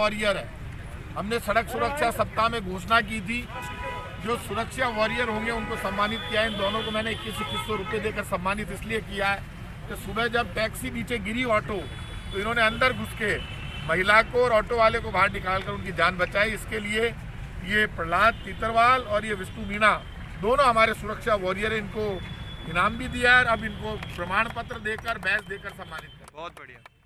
Warrior है। हमने सड़क सुरक्षा सप्ताह में घोषणा की थी, जो सुरक्षा वॉरियर होंगे उनको सम्मानित किया है। इन दोनों को मैंने 2100 रुपये देकर सम्मानित इसलिए किया है कि सुबह जब टैक्सी नीचे गिरी ऑटो, तो इन्होंने अंदर घुस के महिला को और ऑटो वाले को बाहर निकालकर उनकी जान बचाई। इसके लिए ये प्रहलाद तीतरवाल और ये विष्णु मीणा दोनों हमारे सुरक्षा वॉरियर, इनको इनाम भी दिया है। अब इनको प्रमाण पत्र देकर बैच देकर सम्मानित कर। बहुत बढ़िया।